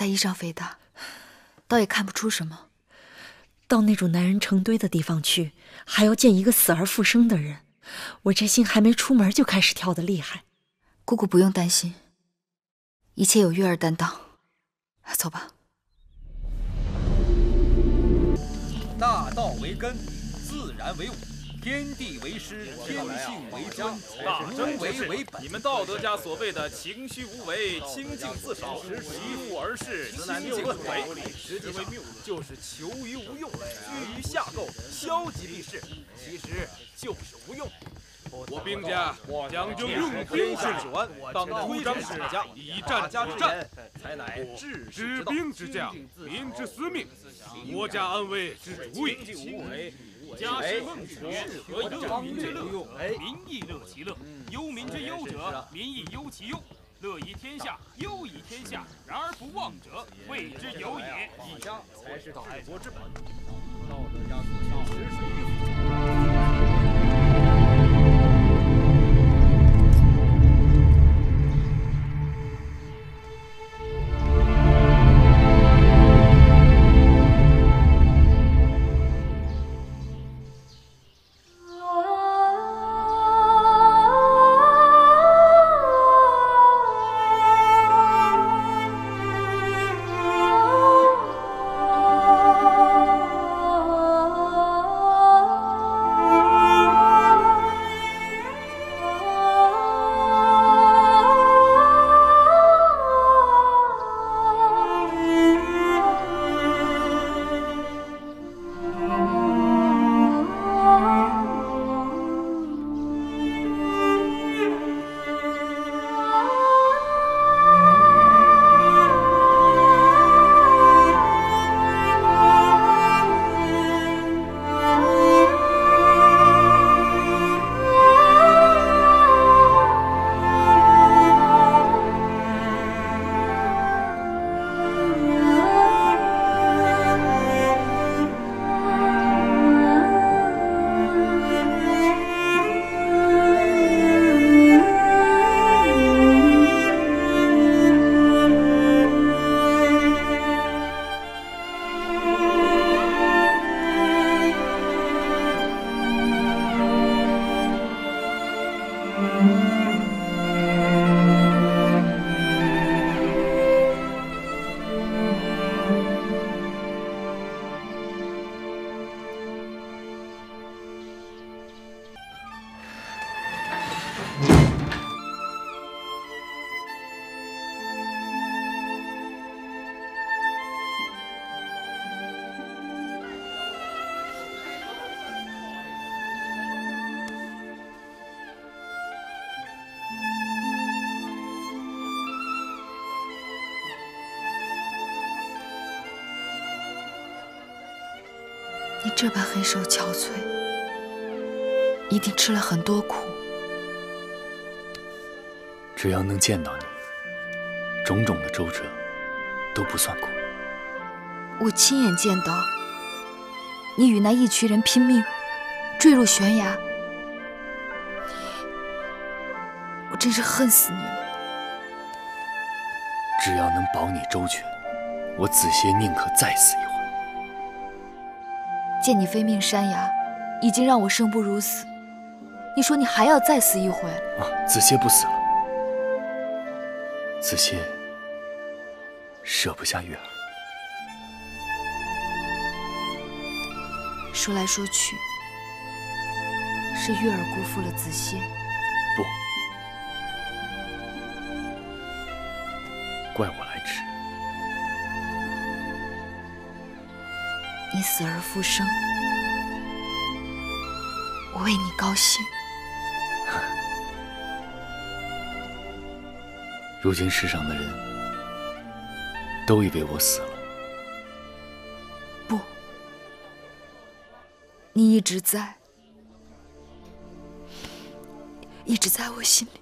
在衣上肥大，倒也看不出什么。到那种男人成堆的地方去，还要见一个死而复生的人，我这心还没出门就开始跳得厉害。姑姑不用担心，一切有月儿担当。走吧。大道为根，自然为伍。 天地为师，天性为家，无为为本。你们道德家所谓的情虚无为、清净自少、习物而仕、清净自为，实际上就是求于无用，居于下构，消极避世，其实就是无用。我兵家讲究用兵之端，当推长史家以战之战，才乃治兵之将，民之司命，国家安危之主也。 家事孟子曰：“乐民之乐，民亦乐其乐；忧民之忧者，民亦忧其忧。乐以天下，忧以天下。然而不忘者，谓之有也。”以家才是治国之本。道德家所讲，实属于此。你这般黑手憔悴，一定吃了很多苦。只要能见到你，种种的周折都不算苦。我亲眼见到你与那一群人拼命坠入悬崖，我真是恨死你了。只要能保你周全，我子邪宁可再死一回。 见你飞命山崖，已经让我生不如死。你说你还要再死一回？啊，子邪不死了。子邪舍不下月儿。说来说去，是月儿辜负了子邪。不，怪我来迟。 你死而复生，我为你高兴。如今世上的人都以为我死了，不，你一直在，一直在我心里。